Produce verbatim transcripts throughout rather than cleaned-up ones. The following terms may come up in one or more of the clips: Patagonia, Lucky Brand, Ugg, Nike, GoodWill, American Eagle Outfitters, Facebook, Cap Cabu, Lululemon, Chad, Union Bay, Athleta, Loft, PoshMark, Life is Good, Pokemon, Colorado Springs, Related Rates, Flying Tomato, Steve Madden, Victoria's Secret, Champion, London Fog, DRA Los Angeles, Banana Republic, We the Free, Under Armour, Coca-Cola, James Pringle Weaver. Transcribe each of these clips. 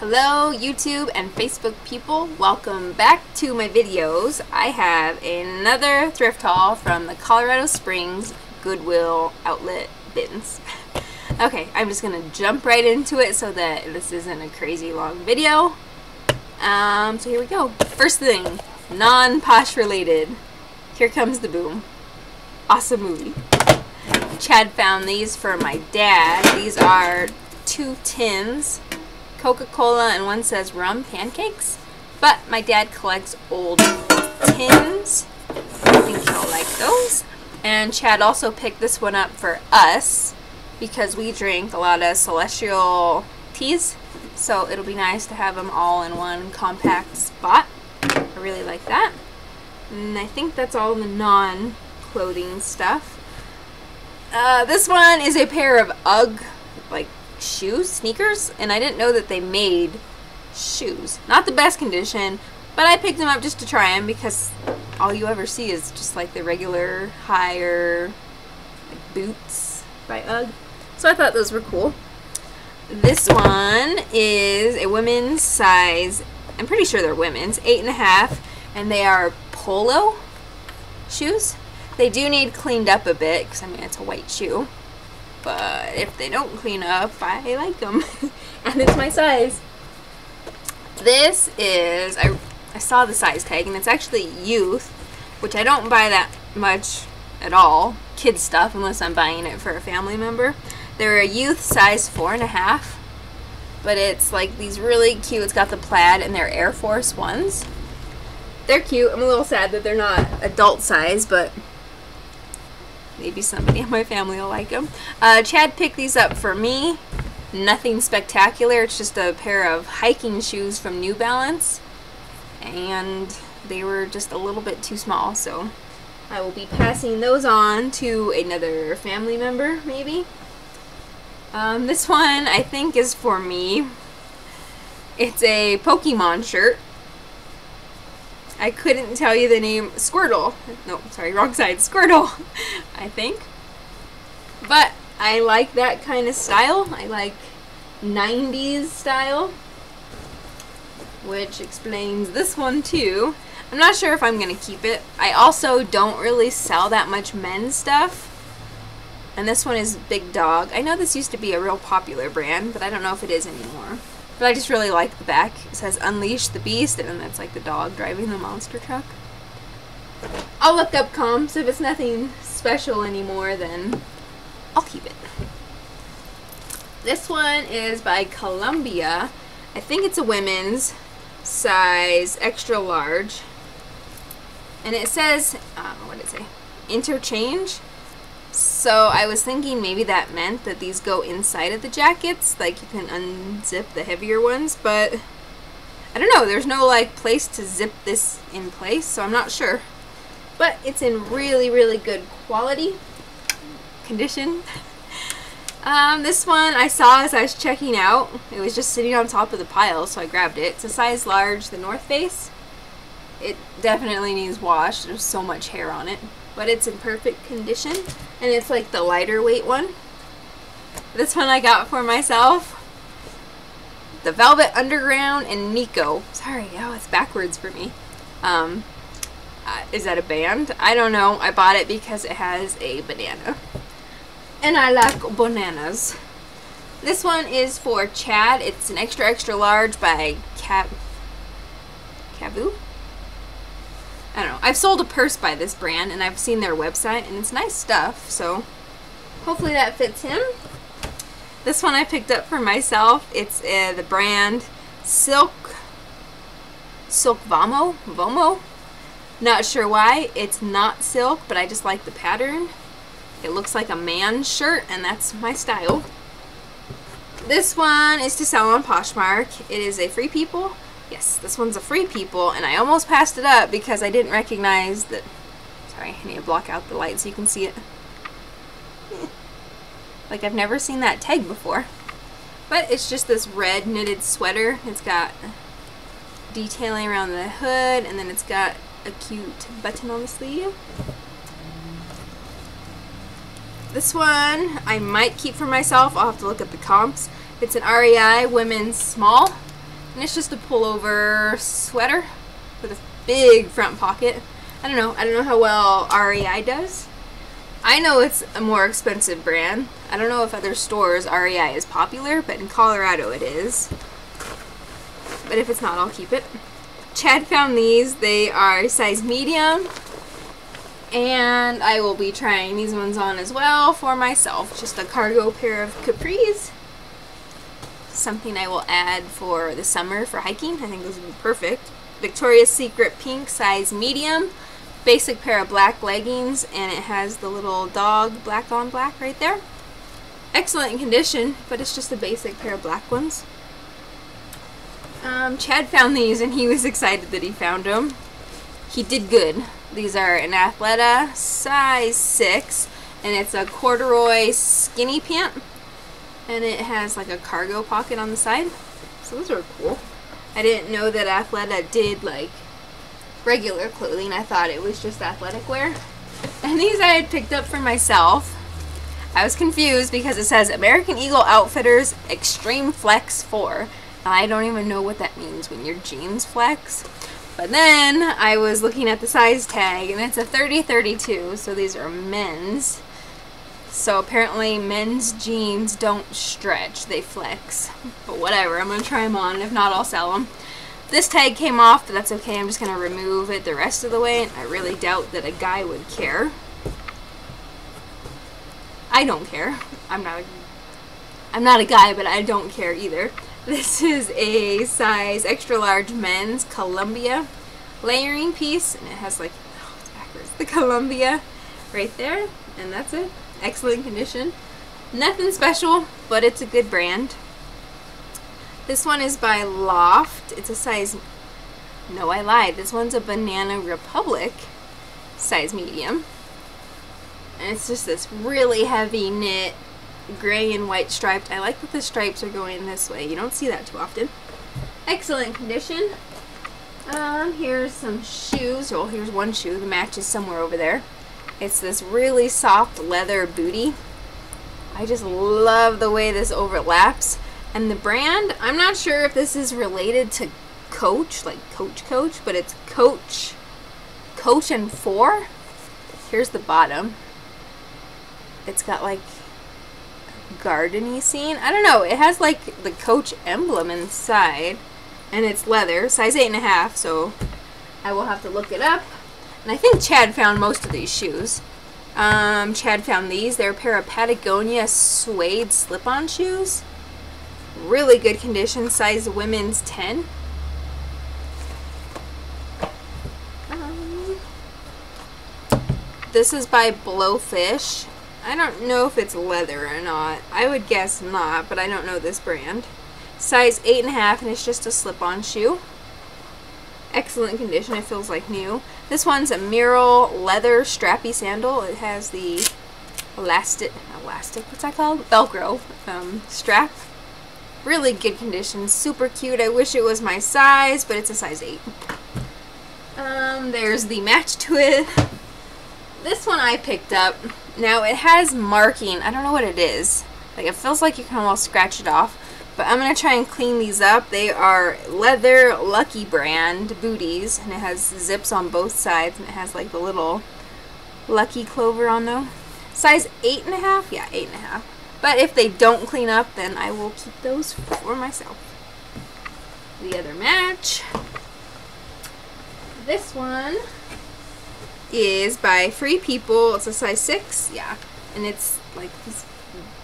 Hello YouTube and Facebook people, welcome back to my videos. I have another thrift haul from the Colorado Springs Goodwill outlet bins. Okay, I'm just gonna jump right into it so that this isn't a crazy long video. Um, so here we go. First thing, non-Posh related. Here comes the boom. Awesome movie. Chad found these for my dad. These are two tins. Coca-Cola and one says rum pancakes, but my dad collects old tins. I think he'll like those. And Chad also picked this one up for us because we drink a lot of Celestial teas, so it'll be nice to have them all in one compact spot. I really like that. And I think that's all the non-clothing stuff. Uh, this one is a pair of Ugg, like, shoes, sneakers, and I didn't know that they made shoes. Not the best condition, but I picked them up just to try them because all you ever see is just like the regular higher like, boots by Ugg. So I thought those were cool. This one is a women's size, I'm pretty sure they're women's, eight and a half, and they are polo shoes. They do need cleaned up a bit because I mean it's a white shoe. But if they don't clean up, I like them. And it's my size. This is, I, I saw the size tag, and it's actually youth, which I don't buy that much at all. Kids stuff, unless I'm buying it for a family member. They're a youth size four and a half. But it's like these really cute, it's got the plaid, and they're Air Force Ones. They're cute. I'm a little sad that they're not adult size, but maybe somebody in my family will like them. Uh, Chad picked these up for me. Nothing spectacular. It's just a pair of hiking shoes from New Balance. And they were just a little bit too small. So I will be passing those on to another family member, maybe. Um, this one, I think, is for me. It's a Pokemon shirt. I couldn't tell you the name. Squirtle. No, sorry, wrong side. Squirtle, I think. But I like that kind of style. I like nineties style, which explains this one too. I'm not sure if I'm going to keep it. I also don't really sell that much men's stuff. And this one is Big Dog. I know this used to be a real popular brand, but I don't know if it is anymore. But I just really like the back. It says Unleash the Beast, and then that's like the dog driving the monster truck. I'll look up comps. If it's nothing special anymore, then I'll keep it. This one is by Columbia. I think it's a women's size extra large. And it says, um, what did it say? Interchange. So I was thinking maybe that meant that these go inside of the jackets, like you can unzip the heavier ones, but I don't know, there's no like place to zip this in place, so I'm not sure. But it's in really, really good quality condition. Um, this one I saw as I was checking out. It was just sitting on top of the pile, so I grabbed it. It's a size large, the North Face. It definitely needs wash, there's so much hair on it. But it's in perfect condition, and it's like the lighter weight one. This one I got for myself. The Velvet Underground and Nico. Sorry, oh, it's backwards for me. Um, uh, is that a band? I don't know. I bought it because it has a banana. And I like bananas. This one is for Chad. It's an extra extra large by Cap Cabu. I don't know. I've sold a purse by this brand, and I've seen their website, and it's nice stuff, so hopefully that fits him. This one I picked up for myself. It's uh, the brand Silk Silk Vamo. Vomo. Not sure why. It's not silk, but I just like the pattern. It looks like a man's shirt, and that's my style. This one is to sell on Poshmark. It is a Free People. Yes, this one's a Free People, and I almost passed it up because I didn't recognize that. Sorry, I need to block out the light so you can see it. Like, I've never seen that tag before. But it's just this red knitted sweater. It's got detailing around the hood, and then it's got a cute button on the sleeve. This one I might keep for myself. I'll have to look at the comps. It's an R E I women's small. And it's just a pullover sweater with a big front pocket. I don't know. I don't know how well R E I does. I know it's a more expensive brand. I don't know if other stores R E I is popular, but in Colorado it is. But if it's not, I'll keep it. Chad found these. They are size medium. And I will be trying these ones on as well for myself. Just a cargo pair of capris. Something I will add for the summer for hiking. I think those would be perfect. Victoria's Secret pink, size medium. Basic pair of black leggings, and it has the little dog black on black right there. Excellent condition, but it's just a basic pair of black ones. Um, Chad found these and he was excited that he found them. He did good. These are an Athleta size six, and it's a corduroy skinny pant, and it has like a cargo pocket on the side. So those are cool. I didn't know that Athleta did like regular clothing. I thought it was just athletic wear. And these I had picked up for myself. I was confused because it says American Eagle Outfitters Extreme Flex four. Now, I don't even know what that means when your jeans flex. But then I was looking at the size tag and it's a thirty thirty-two, so these are men's. So apparently men's jeans don't stretch, they flex. But whatever, I'm gonna try them on. If not, I'll sell them. This tag came off, but that's okay. I'm just going to remove it the rest of the way. I really doubt that a guy would care. I don't care. I'm not a, I'm not a guy, but I don't care either. This is a size extra large men's Columbia layering piece. And it has like, oh, it's backwards. The Columbia right there. And that's it. Excellent condition. Nothing special, but it's a good brand. This one is by Loft. It's a size, no, I lied. This one's a Banana Republic, size medium. And it's just this really heavy knit, gray and white striped. I like that the stripes are going this way. You don't see that too often. Excellent condition. Um, here's some shoes. Well, here's one shoe. The match is somewhere over there. It's this really soft leather bootie. I just love the way this overlaps. And the brand, I'm not sure if this is related to Coach, like Coach Coach, but it's Coach, Coach and Four. Here's the bottom. It's got like garden-y scene. I don't know. It has like the Coach emblem inside, and it's leather, size eight and a half. So I will have to look it up. And I think Chad found most of these shoes. Um, Chad found these. They're a pair of Patagonia suede slip-on shoes. Really good condition, size women's ten. Um, this is by Blowfish. I don't know if it's leather or not. I would guess not, but I don't know this brand. Size eight and a half, and it's just a slip-on shoe. Excellent condition. It feels like new. This one's a mural leather strappy sandal. It has the elastic, elastic. What's that called? Velcro um, strap. Really good condition, super cute. I wish it was my size, but it's a size eight. Um, there's the match to it. This one I picked up. Now it has marking. I don't know what it is. Like it feels like you can almost scratch it off. But I'm gonna try and clean these up. They are leather Lucky Brand booties, and it has zips on both sides, and it has like the little Lucky clover on them. Size eight and a half. Yeah, eight and a half. But if they don't clean up, then I will keep those for myself. The other match. This one is by Free People. It's a size six, yeah. And it's like this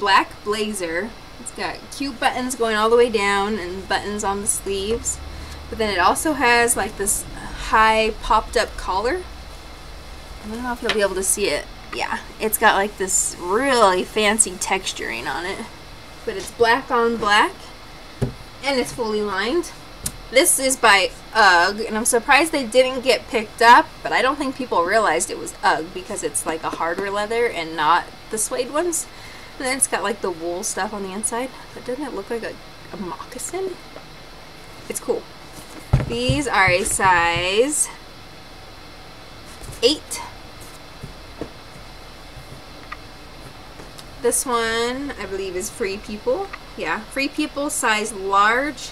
black blazer. It's got cute buttons going all the way down and buttons on the sleeves. But then it also has like this high popped up collar. I don't know if you'll be able to see it. Yeah, it's got like this really fancy texturing on it, but it's black on black and it's fully lined. This is by UGG, and I'm surprised they didn't get picked up, but I don't think people realized it was UGG because it's like a harder leather and not the suede ones. And then it's got like the wool stuff on the inside, but doesn't it look like a, a moccasin? It's cool. These are a size eight. This one, I believe, is Free People. Yeah, Free People, size large.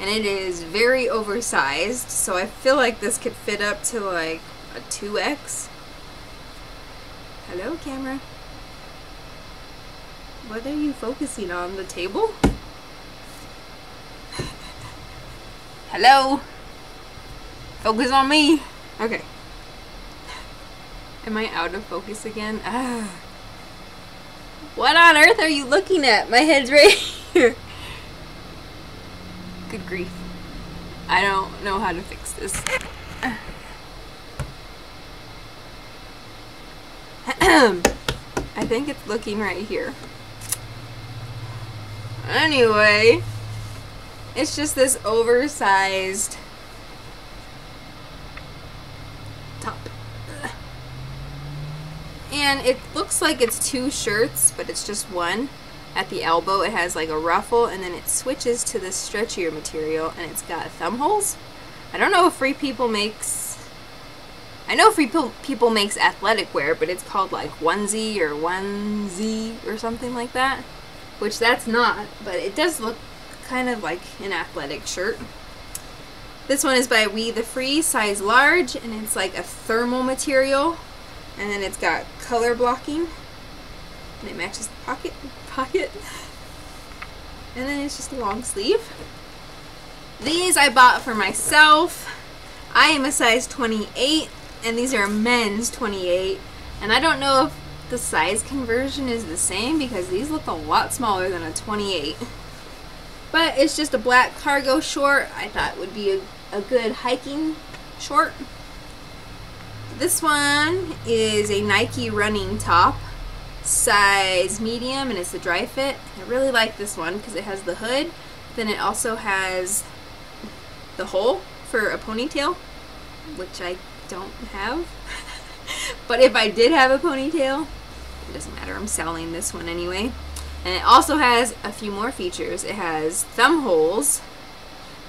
and it is very oversized, so I feel like this could fit up to like a two X. Hello, camera. What are you focusing on? The table? Hello? Focus on me. Okay. Am I out of focus again? Ah. What on earth are you looking at? My head's right here. Good grief. I don't know how to fix this. I think it's looking right here. Anyway, it's just this oversized top. And it looks like it's two shirts, but it's just one. At the elbow, it has like a ruffle, and then it switches to this stretchier material, and it's got thumb holes. I don't know if Free People makes... I know Free People makes athletic wear, but it's called like onesie or onesie or something like that. Which that's not, but it does look kind of like an athletic shirt. This one is by We the Free, size large, and it's like a thermal material. And then it's got color blocking, and it matches the pocket. pocket. And then it's just a long sleeve. These I bought for myself. I am a size twenty-eight, and these are men's twenty-eight. And I don't know if the size conversion is the same, because these look a lot smaller than a twenty-eight. But it's just a black cargo short. I thought it would be a, a good hiking short. This one is a Nike running top, size medium, and it's a dry fit. I really like this one because it has the hood, then it also has the hole for a ponytail, which I don't have. But if I did have a ponytail, it doesn't matter, I'm selling this one anyway. And it also has a few more features. It has thumb holes,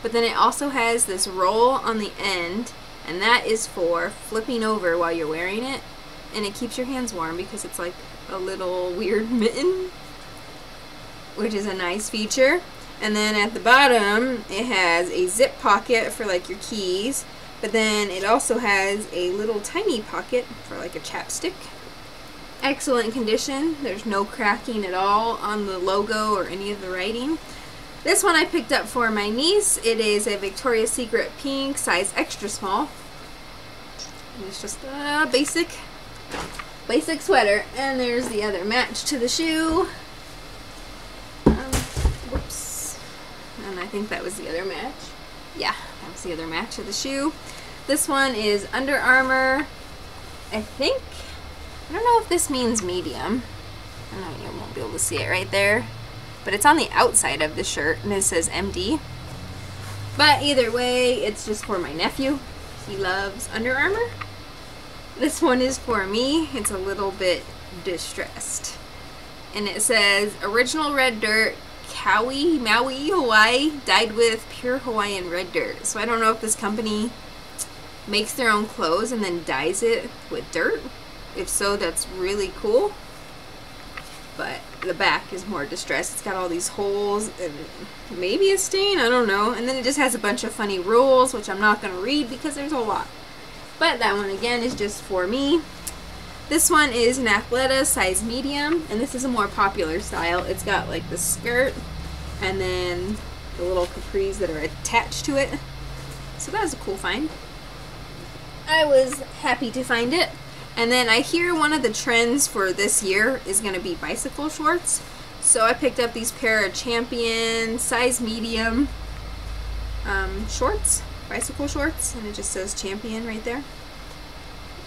but then it also has this roll on the end, and that is for flipping over while you're wearing it, and it keeps your hands warm because it's like a little weird mitten, which is a nice feature. And then at the bottom, it has a zip pocket for like your keys, but then it also has a little tiny pocket for like a chapstick. Excellent condition. There's no cracking at all on the logo or any of the writing. This one I picked up for my niece. It is a Victoria's Secret pink, size extra small. And it's just a basic, basic sweater. And there's the other match to the shoe. Um, whoops. And I think that was the other match. Yeah, that was the other match of the shoe. This one is Under Armour, I think. I don't know if this means medium. I don't know, you won't be able to see it right there. But it's on the outside of the shirt, and it says M D. But either way, it's just for my nephew. He loves Under Armour. This one is for me. It's a little bit distressed. And it says, original red dirt, Kauai, Maui, Hawaii, dyed with pure Hawaiian red dirt. So I don't know if this company makes their own clothes and then dyes it with dirt. If so, that's really cool. But the back is more distressed. It's got all these holes and maybe a stain, I don't know. And then it just has a bunch of funny rules, which I'm not going to read because there's a lot. But that one again is just for me. This one is an Athleta, size medium, and this is a more popular style. It's got like the skirt and then the little capris that are attached to it. So that was a cool find. I was happy to find it. And then I hear one of the trends for this year is going to be bicycle shorts. So I picked up these pair of Champion, size medium um, shorts, bicycle shorts, and it just says Champion right there.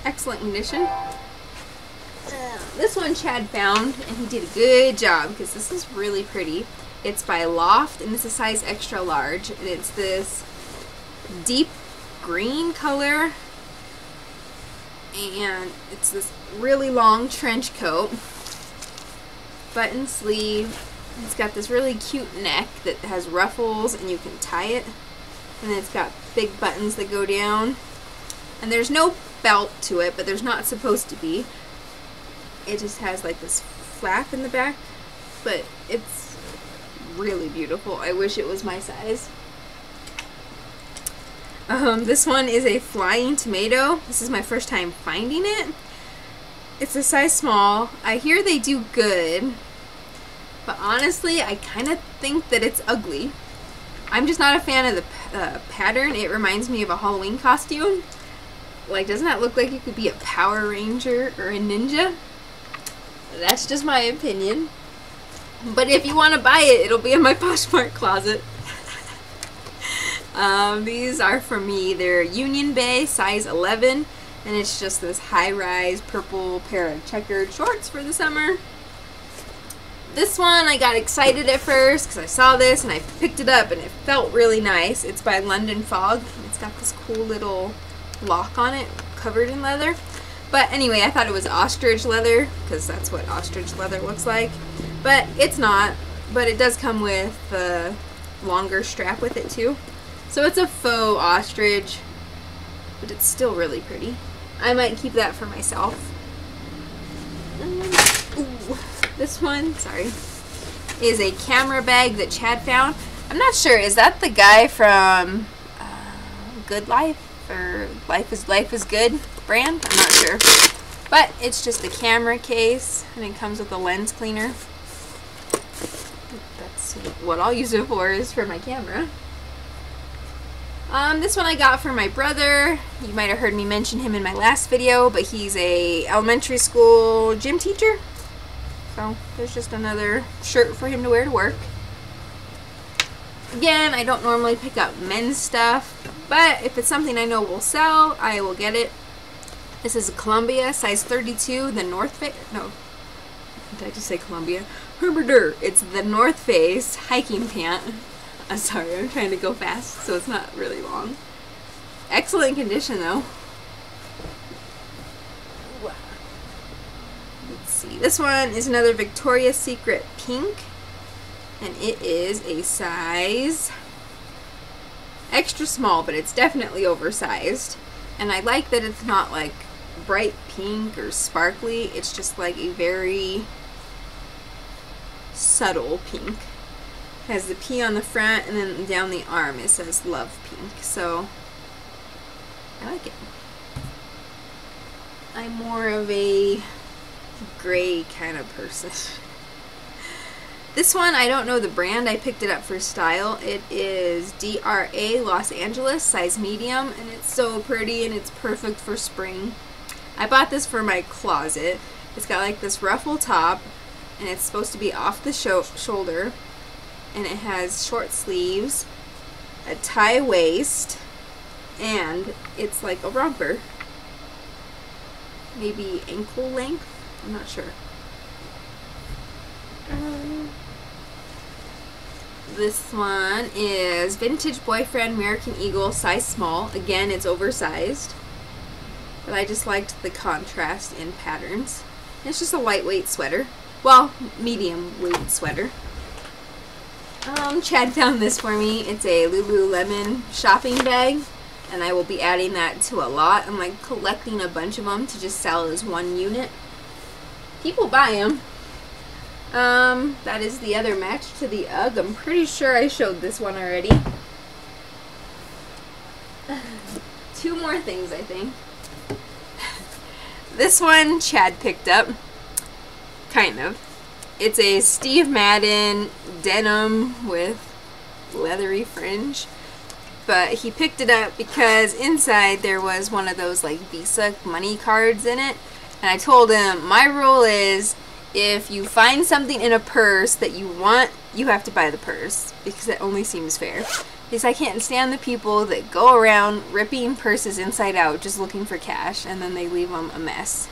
Excellent condition. Uh, this one Chad found, and he did a good job because this is really pretty. It's by Loft, and this is size extra large, and it's this deep green color. And it's this really long trench coat, button sleeve. It's got this really cute neck that has ruffles, and you can tie it. And then it's got big buttons that go down. And there's no belt to it, but there's not supposed to be. It just has like this flap in the back, but it's really beautiful. I wish it was my size. Um, this one is a Flying Tomato. This is my first time finding it. It's a size small. I hear they do good, but honestly, I kind of think that it's ugly. I'm just not a fan of the uh, pattern. It reminds me of a Halloween costume. Like, doesn't that look like it could be a Power Ranger or a ninja? That's just my opinion. But if you want to buy it, it'll be in my Poshmark closet. Um, these are for me. They're Union Bay, size eleven, and it's just this high-rise purple pair of checkered shorts for the summer. This one, I got excited at first because I saw this and I picked it up and it felt really nice. It's by London Fog. It's got this cool little lock on it, covered in leather. But anyway, I thought it was ostrich leather because that's what ostrich leather looks like. But it's not. But it does come with the longer strap with it too. So it's a faux ostrich, but it's still really pretty. I might keep that for myself. Um, ooh, this one, sorry, is a camera bag that Chad found. I'm not sure. Is that the guy from uh, Good Life or Life is Life is Good brand? I'm not sure. But it's just a camera case, and it comes with a lens cleaner. That's what I'll use it for, is for my camera. Um, this one I got for my brother. You might have heard me mention him in my last video, but he's a elementary school gym teacher. So there's just another shirt for him to wear to work. Again, I don't normally pick up men's stuff, but if it's something I know will sell, I will get it. This is a Columbia, size thirty-two, the North Face. No, did I just say Columbia? Herberder. It's the North Face hiking pant. I'm sorry, I'm trying to go fast, so it's not really long. Excellent condition, though. Let's see. This one is another Victoria's Secret pink, and it is a size extra small, but it's definitely oversized. And I like that it's not like bright pink or sparkly. It's just like a very subtle pink. Has the P on the front, and then down the arm it says Love Pink, so I like it. I'm more of a gray kind of person. This one, I don't know the brand, I picked it up for style. It is D R A Los Angeles, size medium, and it's so pretty and it's perfect for spring. I bought this for my closet. It's got like this ruffle top, and it's supposed to be off the shoulder. And it has short sleeves, a tie waist, and it's like a romper. Maybe ankle length? I'm not sure. Um, this one is Vintage Boyfriend American Eagle, size small. Again, it's oversized. But I just liked the contrast in patterns. And it's just a lightweight sweater. Well, medium weight sweater. Um, Chad found this for me. It's a Lululemon shopping bag, and I will be adding that to a lot. I'm like collecting a bunch of them to just sell as one unit. People buy them. Um, that is the other match to the UGG. I'm pretty sure I showed this one already. Two more things, I think. This one Chad picked up. Kind of. It's a Steve Madden denim with leathery fringe, but he picked it up because inside there was one of those like Visa money cards in it, and I told him my rule is if you find something in a purse that you want, you have to buy the purse because it only seems fair. Because I can't stand the people that go around ripping purses inside out just looking for cash, and then they leave them a mess.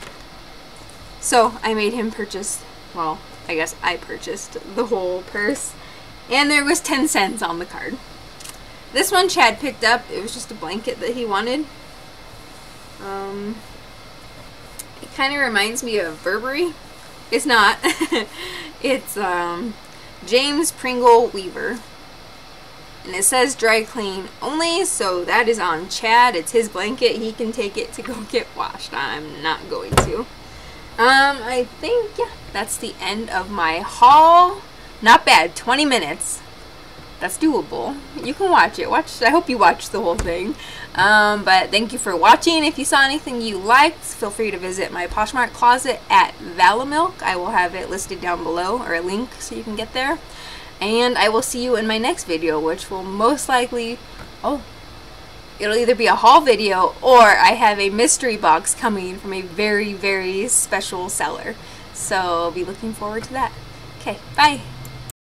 So I made him purchase, well, I guess I purchased the whole purse, and there was ten cents on the card. This one Chad picked up. It was just a blanket that he wanted. Um, it kind of reminds me of Burberry. It's not. It's um, James Pringle Weaver. And it says dry clean only, so that is on Chad. It's his blanket. He can take it to go get washed. I'm not going to. Um, I think, yeah, that's the end of my haul. Not bad, twenty minutes. that's doable. You can watch it. Watch. I hope you watch the whole thing. Um, but thank you for watching. If you saw anything you liked, feel free to visit my Poshmark closet at Valamilk. I will have it listed down below, or a link so you can get there. And I will see you in my next video, which will most likely, oh, it'll either be a haul video or I have a mystery box coming from a very, very special seller. So be looking forward to that. Okay, bye.